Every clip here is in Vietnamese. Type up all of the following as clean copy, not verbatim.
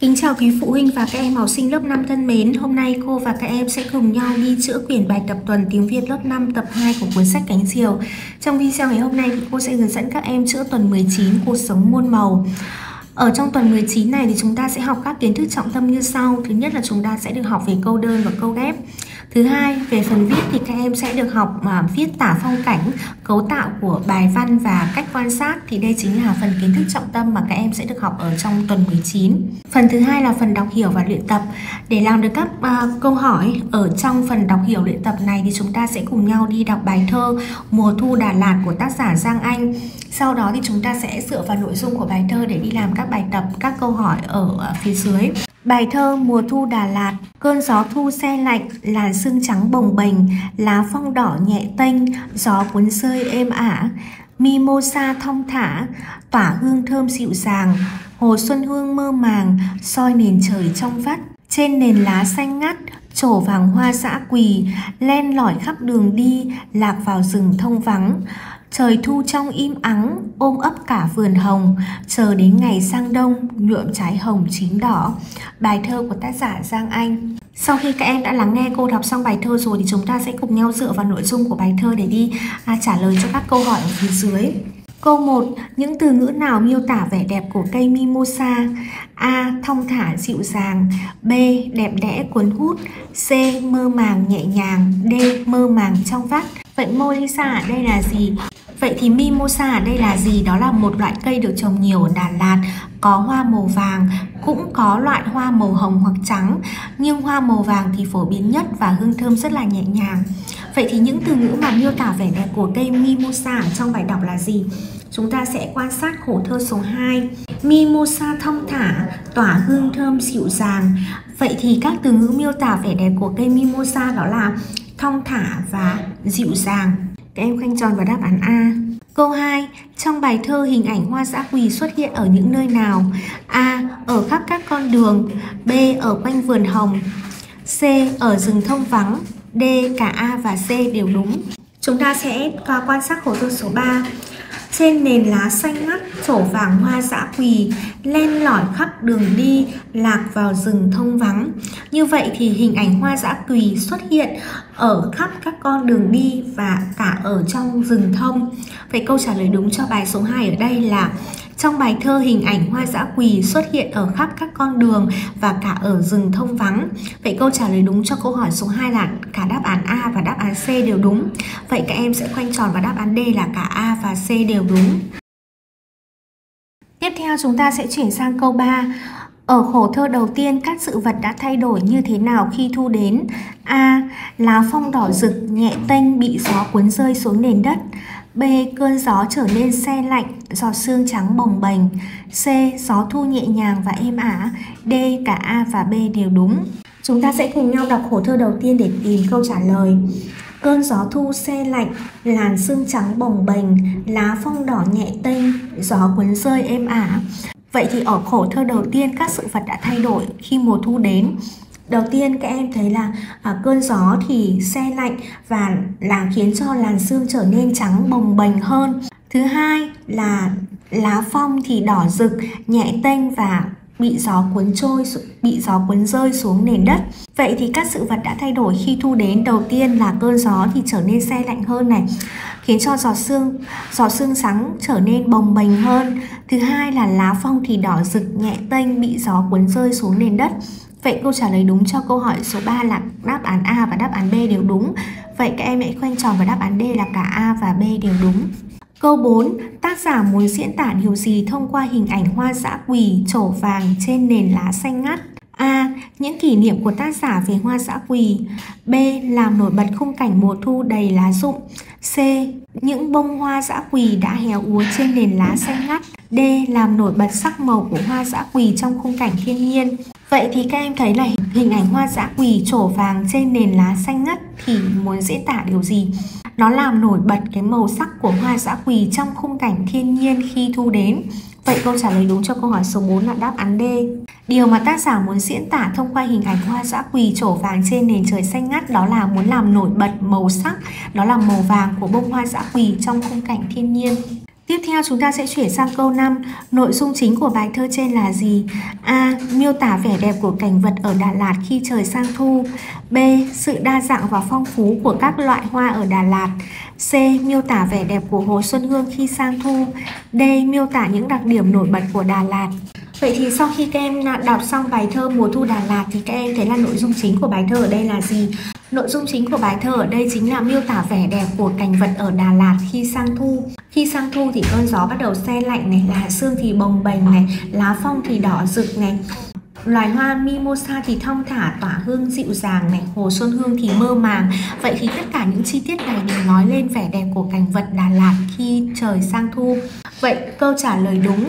Kính chào quý phụ huynh và các em học sinh lớp 5 thân mến. Hôm nay cô và các em sẽ cùng nhau đi chữa quyển bài tập tuần tiếng Việt lớp 5 tập 2 của cuốn sách Cánh Diều. Trong video ngày hôm nay thì cô sẽ hướng dẫn các em chữa tuần 19 cuộc sống muôn màu. Ở trong tuần 19 này thì chúng ta sẽ học các kiến thức trọng tâm như sau. Thứ nhất là chúng ta sẽ được học về câu đơn và câu ghép. Thứ hai, về phần viết thì các em sẽ được học mà viết tả phong cảnh, cấu tạo của bài văn và cách quan sát. Thì đây chính là phần kiến thức trọng tâm mà các em sẽ được học ở trong tuần 19. Phần thứ hai là phần đọc hiểu và luyện tập. Để làm được các câu hỏi ở trong phần đọc hiểu luyện tập này thì chúng ta sẽ cùng nhau đi đọc bài thơ Mùa thu Đà Lạt của tác giả Giang Anh. Sau đó thì chúng ta sẽ dựa vào nội dung của bài thơ để đi làm các bài tập, các câu hỏi ở phía dưới. Bài thơ Mùa thu Đà Lạt. Cơn gió thu se lạnh, làn sương trắng bồng bềnh, lá phong đỏ nhẹ tênh, gió cuốn rơi êm ả. Mimosa thong thả, tỏa hương thơm dịu dàng, hồ xuân hương mơ màng, soi nền trời trong vắt. Trên nền lá xanh ngắt, trổ vàng hoa dã quỳ, len lỏi khắp đường đi, lạc vào rừng thông vắng. Trời thu trong im ắng, ôm ấp cả vườn hồng, chờ đến ngày sang đông, nhuộm trái hồng chín đỏ. Bài thơ của tác giả Giang Anh. Sau khi các em đã lắng nghe cô đọc xong bài thơ rồi thì chúng ta sẽ cùng nhau dựa vào nội dung của bài thơ để đi trả lời cho các câu hỏi ở phía dưới. Câu 1. Những từ ngữ nào miêu tả vẻ đẹp của cây mimosa? A. Thong thả dịu dàng. B. Đẹp đẽ cuốn hút. C. Mơ màng nhẹ nhàng. D. Mơ màng trong vắt. Vậy mimosa ở đây là gì? Vậy thì mimosa ở đây là gì? Đó là một loại cây được trồng nhiều ở Đà Lạt, có hoa màu vàng, cũng có loại hoa màu hồng hoặc trắng, nhưng hoa màu vàng thì phổ biến nhất và hương thơm rất là nhẹ nhàng. Vậy thì những từ ngữ mà miêu tả vẻ đẹp của cây mimosa trong bài đọc là gì? Chúng ta sẽ quan sát khổ thơ số 2. Mimosa thong thả, tỏa hương thơm dịu dàng. Vậy thì các từ ngữ miêu tả vẻ đẹp của cây mimosa đó là thong thả và dịu dàng. Các em khoanh tròn vào đáp án A. Câu 2. Trong bài thơ hình ảnh hoa dã quỳ xuất hiện ở những nơi nào? A. Ở khắp các con đường. B. Ở quanh vườn hồng. C. Ở rừng thông vắng. D. Cả A và C đều đúng. Chúng ta sẽ quan sát khổ thơ số 3. Trên nền lá xanh ngắt, trổ vàng hoa dã quỳ, len lỏi khắp đường đi, lạc vào rừng thông vắng. Như vậy thì hình ảnh hoa dã quỳ xuất hiện ở khắp các con đường đi và cả ở trong rừng thông. Vậy câu trả lời đúng cho bài số 2 ở đây là trong bài thơ hình ảnh hoa dã quỳ xuất hiện ở khắp các con đường và cả ở rừng thông vắng. Vậy câu trả lời đúng cho câu hỏi số 2 là cả đáp án A và đáp án C đều đúng. Vậy các em sẽ khoanh tròn vào đáp án D là cả A và C đều đúng. Tiếp theo chúng ta sẽ chuyển sang câu 3. Ở khổ thơ đầu tiên, các sự vật đã thay đổi như thế nào khi thu đến? A. Lá phong đỏ rực, nhẹ tênh bị gió cuốn rơi xuống nền đất. B. Cơn gió trở nên se lạnh, giọt sương trắng bồng bềnh. C. Gió thu nhẹ nhàng và êm ả. D. Cả A và B đều đúng. Chúng ta sẽ cùng nhau đọc khổ thơ đầu tiên để tìm câu trả lời. Cơn gió thu se lạnh, làn sương trắng bồng bềnh, lá phong đỏ nhẹ tênh, gió cuốn rơi êm ả. Vậy thì ở khổ thơ đầu tiên các sự vật đã thay đổi khi mùa thu đến. Đầu tiên các em thấy là cơn gió thì se lạnh và là khiến cho làn sương trở nên trắng bồng bềnh hơn. Thứ hai là lá phong thì đỏ rực, nhẹ tênh và bị gió cuốn rơi xuống nền đất. Vậy thì các sự vật đã thay đổi khi thu đến. Đầu tiên là cơn gió thì trở nên se lạnh hơn này, khiến cho giọt sương trắng trở nên bồng bềnh hơn. Thứ hai là lá phong thì đỏ rực, nhẹ tênh, bị gió cuốn rơi xuống nền đất. Vậy câu trả lời đúng cho câu hỏi số 3 là đáp án A và đáp án B đều đúng. Vậy các em hãy khoanh tròn vào đáp án D là cả A và B đều đúng. Câu 4. Tác giả muốn diễn tả điều gì thông qua hình ảnh hoa dã quỳ trổ vàng trên nền lá xanh ngắt? A. Những kỷ niệm của tác giả về hoa dã quỳ. B. Làm nổi bật khung cảnh mùa thu đầy lá rụng. C. Những bông hoa dã quỳ đã héo úa trên nền lá xanh ngắt. D. Làm nổi bật sắc màu của hoa dã quỳ trong khung cảnh thiên nhiên. Vậy thì các em thấy là hình ảnh hoa dã quỳ trổ vàng trên nền lá xanh ngắt thì muốn diễn tả điều gì? Nó làm nổi bật cái màu sắc của hoa dã quỳ trong khung cảnh thiên nhiên khi thu đến. Vậy câu trả lời đúng cho câu hỏi số 4 là đáp án D. Điều mà tác giả muốn diễn tả thông qua hình ảnh hoa dã quỳ trổ vàng trên nền trời xanh ngắt đó là muốn làm nổi bật màu sắc, đó là màu vàng của bông hoa dã quỳ trong khung cảnh thiên nhiên. Tiếp theo chúng ta sẽ chuyển sang câu 5. Nội dung chính của bài thơ trên là gì? A. Miêu tả vẻ đẹp của cảnh vật ở Đà Lạt khi trời sang thu. B. Sự đa dạng và phong phú của các loại hoa ở Đà Lạt. C. Miêu tả vẻ đẹp của Hồ Xuân Hương khi sang thu. D. Miêu tả những đặc điểm nổi bật của Đà Lạt. Vậy thì sau khi các em đọc xong bài thơ Mùa thu Đà Lạt thì các em thấy là nội dung chính của bài thơ ở đây là gì? Nội dung chính của bài thơ ở đây chính là miêu tả vẻ đẹp của cảnh vật ở Đà Lạt khi sang thu. Khi sang thu thì cơn gió bắt đầu se lạnh này, lá xương thì bồng bềnh này, lá phong thì đỏ rực này. Loài hoa mimosa thì thong thả tỏa hương dịu dàng này, Hồ Xuân Hương thì mơ màng. Vậy thì tất cả những chi tiết này đều nói lên vẻ đẹp của cảnh vật Đà Lạt khi trời sang thu. Vậy câu trả lời đúng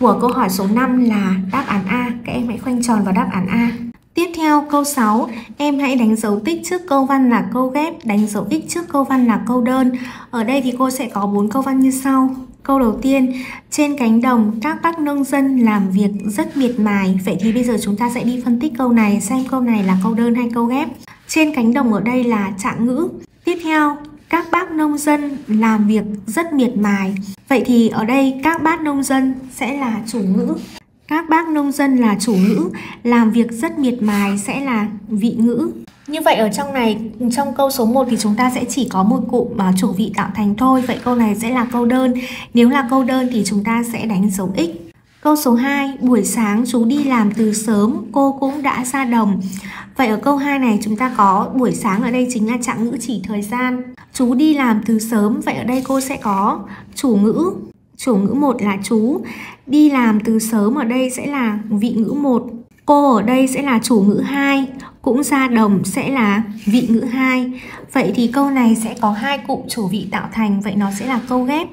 của câu hỏi số 5 là đáp án A. Các em hãy khoanh tròn vào đáp án A. Tiếp theo câu 6, em hãy đánh dấu tích trước câu văn là câu ghép, đánh dấu ích trước câu văn là câu đơn. Ở đây thì cô sẽ có 4 câu văn như sau. Câu đầu tiên, trên cánh đồng các bác nông dân làm việc rất miệt mài. Vậy thì bây giờ chúng ta sẽ đi phân tích câu này, xem câu này là câu đơn hay câu ghép. Trên cánh đồng ở đây là trạng ngữ. Tiếp theo, các bác nông dân làm việc rất miệt mài. Vậy thì ở đây các bác nông dân sẽ là chủ ngữ. Các bác nông dân là chủ ngữ, làm việc rất miệt mài sẽ là vị ngữ. Như vậy ở trong này, trong câu số 1 thì chúng ta sẽ chỉ có một cụm chủ vị tạo thành thôi. Vậy câu này sẽ là câu đơn. Nếu là câu đơn thì chúng ta sẽ đánh dấu x. Câu số 2, buổi sáng chú đi làm từ sớm, cô cũng đã ra đồng. Vậy ở câu 2 này chúng ta có buổi sáng ở đây chính là trạng ngữ chỉ thời gian. Chú đi làm từ sớm, vậy ở đây cô sẽ có chủ ngữ. Chủ ngữ 1 là chú, đi làm từ sớm ở đây sẽ là vị ngữ 1. Cô ở đây sẽ là chủ ngữ 2, cũng ra đồng sẽ là vị ngữ 2. Vậy thì câu này sẽ có hai cụm chủ vị tạo thành, vậy nó sẽ là câu ghép.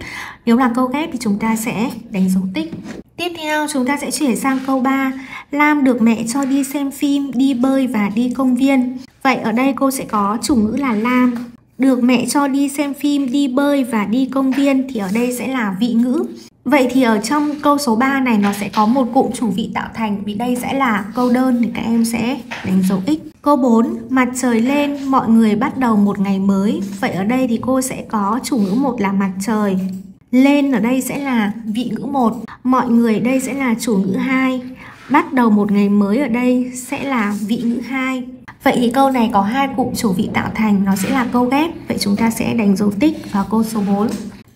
Nếu là câu ghép thì chúng ta sẽ đánh dấu tích. Tiếp theo chúng ta sẽ chuyển sang câu 3. Lam được mẹ cho đi xem phim, đi bơi và đi công viên. Vậy ở đây cô sẽ có chủ ngữ là Lam. Được mẹ cho đi xem phim, đi bơi và đi công viên thì ở đây sẽ là vị ngữ. Vậy thì ở trong câu số 3 này nó sẽ có một cụm chủ vị tạo thành, vì đây sẽ là câu đơn thì các em sẽ đánh dấu x. Câu 4, mặt trời lên, mọi người bắt đầu một ngày mới. Vậy ở đây thì cô sẽ có chủ ngữ 1 là mặt trời. Lên ở đây sẽ là vị ngữ 1. Mọi người đây sẽ là chủ ngữ 2. Bắt đầu một ngày mới ở đây sẽ là vị ngữ 2. Vậy thì câu này có hai cụm chủ vị tạo thành, nó sẽ là câu ghép. Vậy chúng ta sẽ đánh dấu tích vào câu số 4.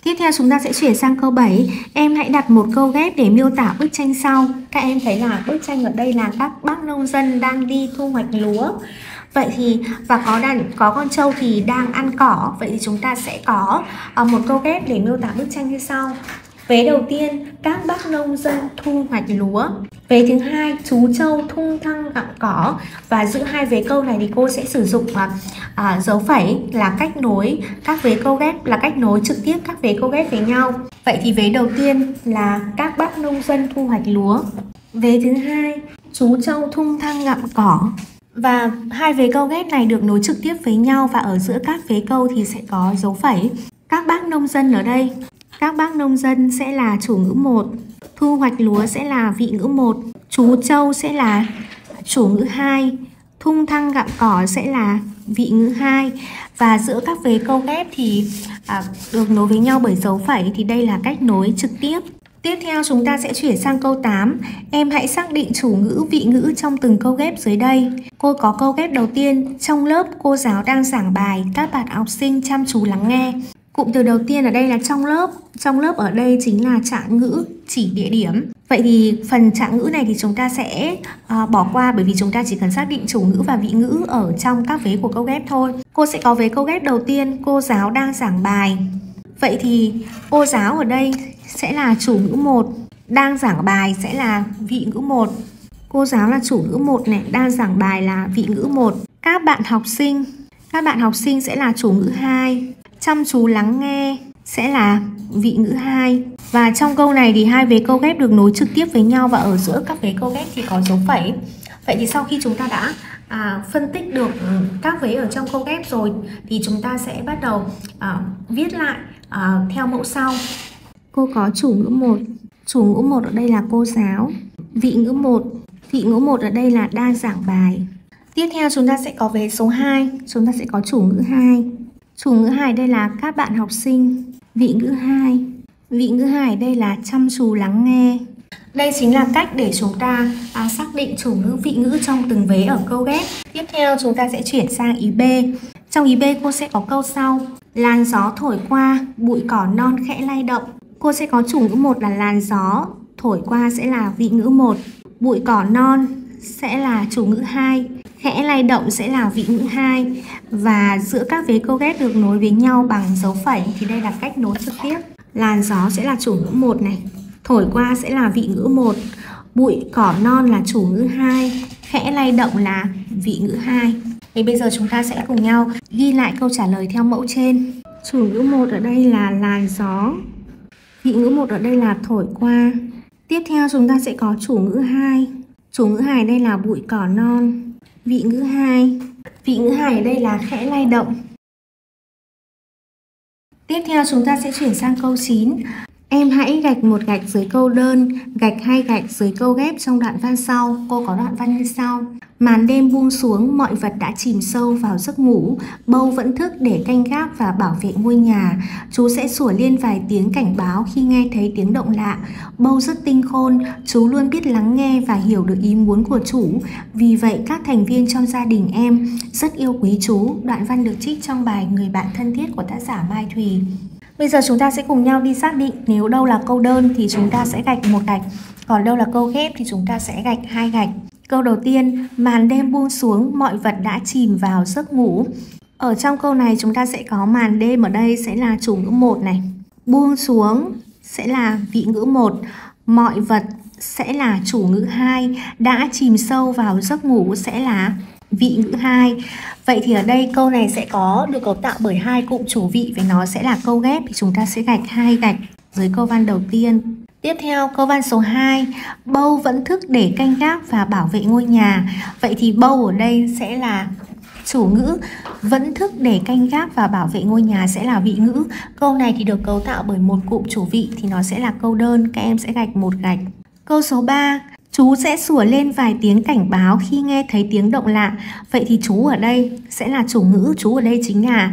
Tiếp theo chúng ta sẽ chuyển sang câu 7. Em hãy đặt một câu ghép để miêu tả bức tranh sau. Các em thấy là bức tranh ở đây là các bác nông dân đang đi thu hoạch lúa. Vậy thì và có con trâu thì đang ăn cỏ. Vậy thì chúng ta sẽ có một câu ghép để miêu tả bức tranh như sau. Vế đầu tiên, các bác nông dân thu hoạch lúa. Vế thứ hai, chú trâu thung thăng gặm cỏ. Và giữa hai vế câu này thì cô sẽ sử dụng dấu phẩy là cách nối các vế câu ghép, là cách nối trực tiếp các vế câu ghép với nhau. Vậy thì vế đầu tiên là các bác nông dân thu hoạch lúa. Vế thứ hai, chú trâu thung thăng gặm cỏ. Và hai vế câu ghép này được nối trực tiếp với nhau, và ở giữa các vế câu thì sẽ có dấu phẩy. Các bác nông dân ở đây, các bác nông dân sẽ là chủ ngữ 1, thu hoạch lúa sẽ là vị ngữ 1, chú trâu sẽ là chủ ngữ 2, thung thăng gặm cỏ sẽ là vị ngữ 2. Và giữa các vế câu ghép thì được nối với nhau bởi dấu phẩy, thì đây là cách nối trực tiếp. Tiếp theo chúng ta sẽ chuyển sang câu 8. Em hãy xác định chủ ngữ, vị ngữ trong từng câu ghép dưới đây. Cô có câu ghép đầu tiên, trong lớp cô giáo đang giảng bài, các bạn học sinh chăm chú lắng nghe. Cụm từ đầu tiên ở đây là trong lớp. Trong lớp ở đây chính là trạng ngữ chỉ địa điểm. Vậy thì phần trạng ngữ này thì chúng ta sẽ bỏ qua, bởi vì chúng ta chỉ cần xác định chủ ngữ và vị ngữ ở trong các vế của câu ghép thôi. Cô sẽ có vế câu ghép đầu tiên, cô giáo đang giảng bài. Vậy thì cô giáo ở đây sẽ là chủ ngữ 1, đang giảng bài sẽ là vị ngữ 1. Cô giáo là chủ ngữ 1 này, đang giảng bài là vị ngữ 1. Các bạn học sinh sẽ là chủ ngữ 2. Chăm chú lắng nghe sẽ là vị ngữ 2. Và trong câu này thì hai vế câu ghép được nối trực tiếp với nhau, và ở giữa các vế câu ghép thì có dấu phẩy. Vậy thì sau khi chúng ta đã phân tích được các vế ở trong câu ghép rồi thì chúng ta sẽ bắt đầu viết lại theo mẫu sau. Cô có chủ ngữ 1. Chủ ngữ 1 ở đây là cô giáo. Vị ngữ 1. Vị ngữ 1 ở đây là đang giảng bài. Tiếp theo chúng ta sẽ có vế số 2. Chúng ta sẽ có chủ ngữ 2. Chủ ngữ 2 đây là các bạn học sinh. Vị ngữ 2. Vị ngữ hải đây là chăm chú lắng nghe. Đây chính là cách để chúng ta xác định chủ ngữ vị ngữ trong từng vế ở câu ghép. Tiếp theo chúng ta sẽ chuyển sang ý B. Trong ý B cô sẽ có câu sau: làn gió thổi qua, bụi cỏ non khẽ lay động. Cô sẽ có chủ ngữ 1 là làn gió, thổi qua sẽ là vị ngữ 1, bụi cỏ non sẽ là chủ ngữ 2, khẽ lay động sẽ là vị ngữ 2. Và giữa các vế câu ghép được nối với nhau bằng dấu phẩy thì đây là cách nối trực tiếp. Làn gió sẽ là chủ ngữ 1 này, thổi qua sẽ là vị ngữ 1, bụi cỏ non là chủ ngữ 2, khẽ lay động là vị ngữ 2. Thì bây giờ chúng ta sẽ cùng nhau ghi lại câu trả lời theo mẫu trên. Chủ ngữ 1 ở đây là làn gió, vị ngữ 1 ở đây là thổi qua. Tiếp theo chúng ta sẽ có chủ ngữ 2. Chủ ngữ 2 ở đây là bụi cỏ non, vị ngữ 2. Vị ngữ 2 ở đây là khẽ lay động. Tiếp theo chúng ta sẽ chuyển sang câu 9. Em hãy gạch một gạch dưới câu đơn, gạch hai gạch dưới câu ghép trong đoạn văn sau. Cô có đoạn văn như sau: màn đêm buông xuống, mọi vật đã chìm sâu vào giấc ngủ, bâu vẫn thức để canh gác và bảo vệ ngôi nhà. Chú sẽ sủa liên vài tiếng cảnh báo khi nghe thấy tiếng động lạ. Bâu rất tinh khôn, chú luôn biết lắng nghe và hiểu được ý muốn của chủ. Vì vậy các thành viên trong gia đình em rất yêu quý chú. Đoạn văn được trích trong bài Người bạn thân thiết của tác giả Mai Thùy. Bây giờ chúng ta sẽ cùng nhau đi xác định nếu đâu là câu đơn thì chúng ta sẽ gạch một gạch, còn đâu là câu ghép thì chúng ta sẽ gạch hai gạch. Câu đầu tiên, màn đêm buông xuống, mọi vật đã chìm vào giấc ngủ. Ở trong câu này chúng ta sẽ có màn đêm ở đây sẽ là chủ ngữ 1 này, buông xuống sẽ là vị ngữ 1, mọi vật sẽ là chủ ngữ 2, đã chìm sâu vào giấc ngủ sẽ là vị ngữ 2. Vậy thì ở đây câu này sẽ có được cấu tạo bởi hai cụm chủ vị với nó sẽ là câu ghép, thì chúng ta sẽ gạch hai gạch dưới câu văn đầu tiên. Tiếp theo câu văn số 2, bâu vẫn thức để canh gác và bảo vệ ngôi nhà. Vậy thì bâu ở đây sẽ là chủ ngữ, vẫn thức để canh gác và bảo vệ ngôi nhà sẽ là vị ngữ. Câu này thì được cấu tạo bởi một cụm chủ vị thì nó sẽ là câu đơn, các em sẽ gạch một gạch. Câu số 3, chú sẽ sủa lên vài tiếng cảnh báo khi nghe thấy tiếng động lạ. Vậy thì chú ở đây sẽ là chủ ngữ, chú ở đây chính là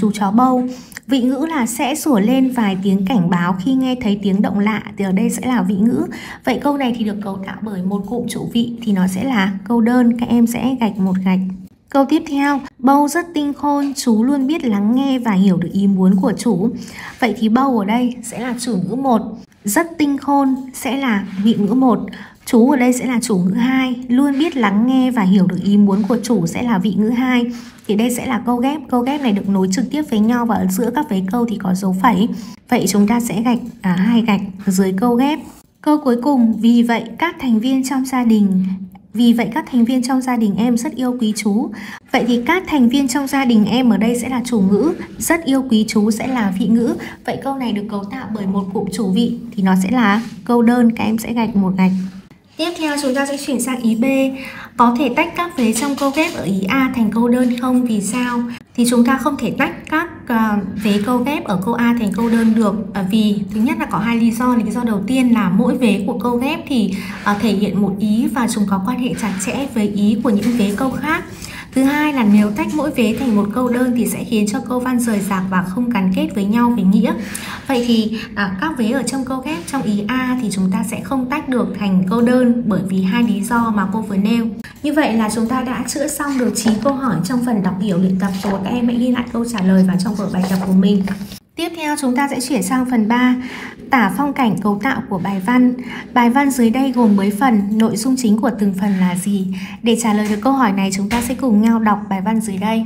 chú chó bâu. Vị ngữ là sẽ sủa lên vài tiếng cảnh báo khi nghe thấy tiếng động lạ thì ở đây sẽ là vị ngữ. Vậy câu này thì được cấu tạo bởi một cụm chủ vị thì nó sẽ là câu đơn, các em sẽ gạch một gạch. Câu tiếp theo, bâu rất tinh khôn, chú luôn biết lắng nghe và hiểu được ý muốn của chủ. Vậy thì bâu ở đây sẽ là chủ ngữ 1, rất tinh khôn sẽ là vị ngữ 1, chú ở đây sẽ là chủ ngữ 2, luôn biết lắng nghe và hiểu được ý muốn của chủ sẽ là vị ngữ 2. Thì đây sẽ là câu ghép. Câu ghép này được nối trực tiếp với nhau và ở giữa các vế câu thì có dấu phẩy. Vậy chúng ta sẽ gạch hai gạch dưới câu ghép. Câu cuối cùng, vì vậy các thành viên trong gia đình em rất yêu quý chú. Vậy thì các thành viên trong gia đình em ở đây sẽ là chủ ngữ, rất yêu quý chú sẽ là vị ngữ. Vậy câu này được cấu tạo bởi một cụm chủ vị thì nó sẽ là câu đơn, các em sẽ gạch một gạch. Tiếp theo chúng ta sẽ chuyển sang ý B. Có thể tách các vế trong câu ghép ở ý A thành câu đơn không? Vì sao? Thì chúng ta không thể tách các vế câu ghép ở câu A thành câu đơn được, vì thứ nhất là có hai lý do. Lý do đầu tiên là mỗi vế của câu ghép thì thể hiện một ý và chúng có quan hệ chặt chẽ với ý của những vế câu khác. Thứ hai là nếu tách mỗi vế thành một câu đơn thì sẽ khiến cho câu văn rời rạc và không gắn kết với nhau về nghĩa. Vậy thì các vế ở trong câu ghép trong ý A thì chúng ta sẽ không tách được thành câu đơn bởi vì hai lý do mà cô vừa nêu. Như vậy là chúng ta đã chữa xong được 9 câu hỏi trong phần đọc hiểu luyện tập rồi. Các em hãy ghi lại câu trả lời vào trong vở bài tập của mình. Tiếp theo chúng ta sẽ chuyển sang phần 3, tả phong cảnh cấu tạo của bài văn. Bài văn dưới đây gồm mấy phần, nội dung chính của từng phần là gì? Để trả lời được câu hỏi này chúng ta sẽ cùng nhau đọc bài văn dưới đây.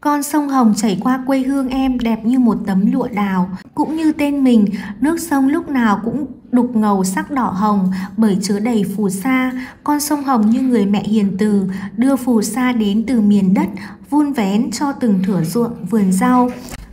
Con sông Hồng chảy qua quê hương em đẹp như một tấm lụa đào. Cũng như tên mình, nước sông lúc nào cũng đục ngầu sắc đỏ hồng bởi chứa đầy phù sa. Con sông Hồng như người mẹ hiền từ, đưa phù sa đến từ miền đất, vun vén cho từng thửa ruộng, vườn rau.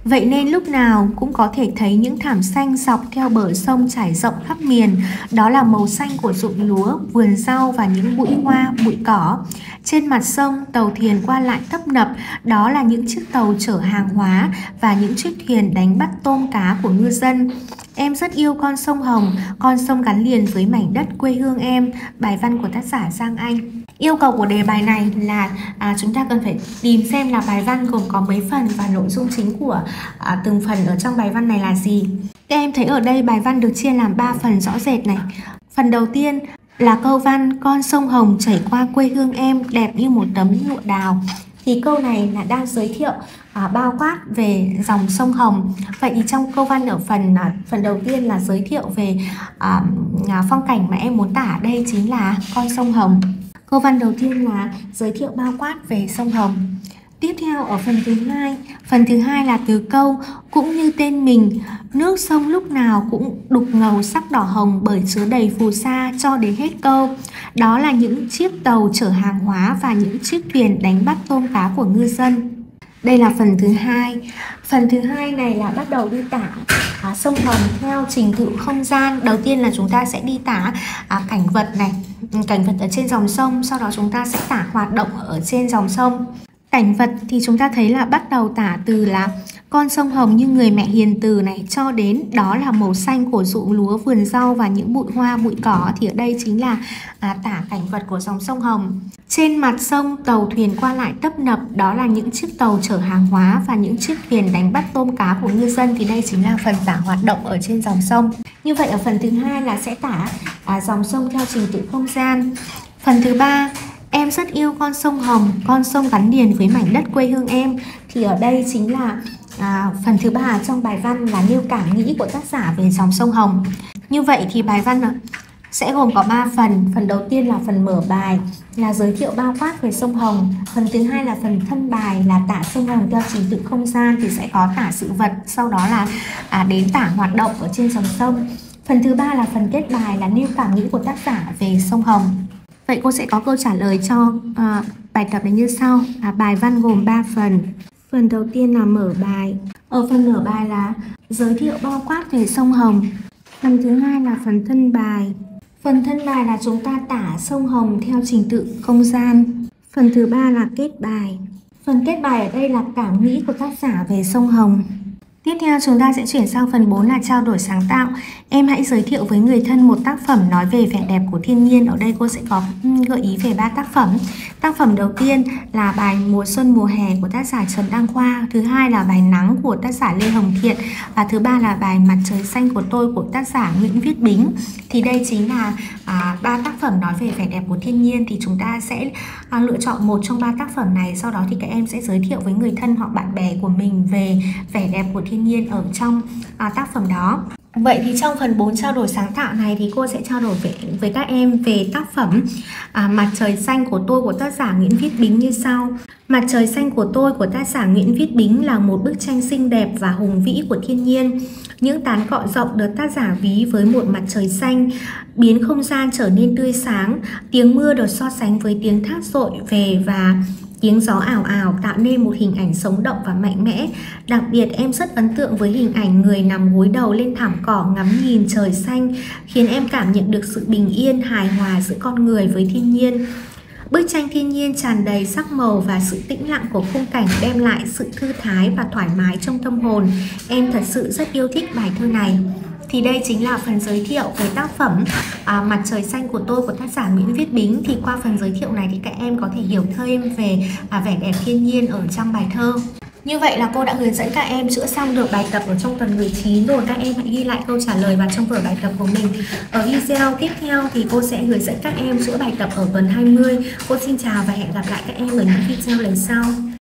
Vậy nên lúc nào cũng có thể thấy những thảm xanh dọc theo bờ sông trải rộng khắp miền. Đó là màu xanh của ruộng lúa, vườn rau và những bụi hoa, bụi cỏ. Trên mặt sông, tàu thuyền qua lại tấp nập. Đó là những chiếc tàu chở hàng hóa và những chiếc thuyền đánh bắt tôm cá của ngư dân. Em rất yêu con sông Hồng, con sông gắn liền với mảnh đất quê hương em. Bài văn của tác giả Giang Anh. Yêu cầu của đề bài này là chúng ta cần phải tìm xem là bài văn gồm có mấy phần và nội dung chính của từng phần ở trong bài văn này là gì. Các em thấy ở đây bài văn được chia làm 3 phần rõ rệt này. Phần đầu tiên là câu văn "Con sông Hồng chảy qua quê hương em đẹp như một tấm lụa đào". Thì câu này là đang giới thiệu bao quát về dòng sông Hồng. Vậy thì trong câu văn ở phần đầu tiên là giới thiệu về phong cảnh mà em muốn tả ở đây chính là con sông Hồng. Câu văn đầu tiên là giới thiệu bao quát về sông Hồng. Tiếp theo ở phần thứ hai là từ câu "cũng như tên mình, nước sông lúc nào cũng đục ngầu sắc đỏ hồng bởi chứa đầy phù sa" cho đến hết câu. Đó là những chiếc tàu chở hàng hóa và những chiếc thuyền đánh bắt tôm cá của ngư dân. Đây là phần thứ hai. Phần thứ hai này là bắt đầu đi tả sông Hồng theo trình tự không gian. Đầu tiên là chúng ta sẽ đi tả cảnh vật ở trên dòng sông, sau đó chúng ta sẽ tả hoạt động ở trên dòng sông. Cảnh vật thì chúng ta thấy là bắt đầu tả từ là "con sông Hồng như người mẹ hiền từ" này cho đến "đó là màu xanh của ruộng lúa vườn rau và những bụi hoa bụi cỏ". Thì ở đây chính là tả cảnh vật của dòng sông Hồng. Trên mặt sông tàu thuyền qua lại tấp nập, đó là những chiếc tàu chở hàng hóa và những chiếc thuyền đánh bắt tôm cá của ngư dân. Thì đây chính là phần tả hoạt động ở trên dòng sông. Như vậy ở phần thứ hai là sẽ tả dòng sông theo trình tự không gian. Phần thứ ba, "em rất yêu con sông Hồng, con sông gắn liền với mảnh đất quê hương em". Thì ở đây chính là phần thứ ba trong bài văn là nêu cảm nghĩ của tác giả về dòng sông Hồng. Như vậy thì bài văn sẽ gồm có 3 phần. Phần đầu tiên là phần mở bài là giới thiệu bao quát về sông Hồng. Phần thứ hai là phần thân bài là tả sông Hồng theo trình tự không gian, thì sẽ có tả sự vật, sau đó là đến tả hoạt động ở trên dòng sông. Phần thứ ba là phần kết bài là nêu cảm nghĩ của tác giả về sông Hồng. Vậy cô sẽ có câu trả lời cho bài tập này như sau. Bài văn gồm 3 phần. Phần đầu tiên là mở bài. Ở phần mở bài là giới thiệu bao quát về sông Hồng. Phần thứ hai là phần thân bài. Phần thân bài là chúng ta tả sông Hồng theo trình tự không gian. Phần thứ ba là kết bài. Phần kết bài ở đây là cảm nghĩ của tác giả về sông Hồng. Tiếp theo chúng ta sẽ chuyển sang phần 4 là trao đổi sáng tạo. "Em hãy giới thiệu với người thân một tác phẩm nói về vẻ đẹp của thiên nhiên". Ở đây cô sẽ có gợi ý về 3 tác phẩm. Tác phẩm đầu tiên là bài "Mùa xuân mùa hè" của tác giả Trần Đăng Khoa. Thứ hai là bài "Nắng" của tác giả Lê Hồng Thiện. Và thứ ba là bài "Mặt trời xanh của tôi" của tác giả Nguyễn Viết Bính. Thì đây chính là 3 tác phẩm nói về vẻ đẹp của thiên nhiên. Thì chúng ta sẽ lựa chọn một trong 3 tác phẩm này. Sau đó thì các em sẽ giới thiệu với người thân hoặc bạn bè của mình về vẻ đẹp của thiên nhiên ở trong tác phẩm đó. Vậy thì trong phần 4 trao đổi sáng tạo này thì cô sẽ trao đổi với các em về tác phẩm "Mặt trời xanh của tôi" của tác giả Nguyễn Viết Bính như sau. "Mặt trời xanh của tôi" của tác giả Nguyễn Viết Bính là một bức tranh xinh đẹp và hùng vĩ của thiên nhiên. Những tán cọ rộng được tác giả ví với một mặt trời xanh, biến không gian trở nên tươi sáng. Tiếng mưa được so sánh với tiếng thác dội về và tiếng gió ảo ảo tạo nên một hình ảnh sống động và mạnh mẽ. Đặc biệt em rất ấn tượng với hình ảnh người nằm gối đầu lên thảm cỏ ngắm nhìn trời xanh, khiến em cảm nhận được sự bình yên, hài hòa giữa con người với thiên nhiên. Bức tranh thiên nhiên tràn đầy sắc màu và sự tĩnh lặng của khung cảnh đem lại sự thư thái và thoải mái trong tâm hồn. Em thật sự rất yêu thích bài thơ này. Thì đây chính là phần giới thiệu về tác phẩm "Mặt trời xanh của tôi" của tác giả Nguyễn Viết Bính. Thì qua phần giới thiệu này thì các em có thể hiểu thêm về vẻ đẹp thiên nhiên ở trong bài thơ. Như vậy là cô đã hướng dẫn các em chữa xong được bài tập ở trong tuần 19 rồi. Các em hãy ghi lại câu trả lời vào trong vở bài tập của mình. Ở video tiếp theo thì cô sẽ hướng dẫn các em chữa bài tập ở tuần 20. Cô xin chào và hẹn gặp lại các em ở những video lần sau.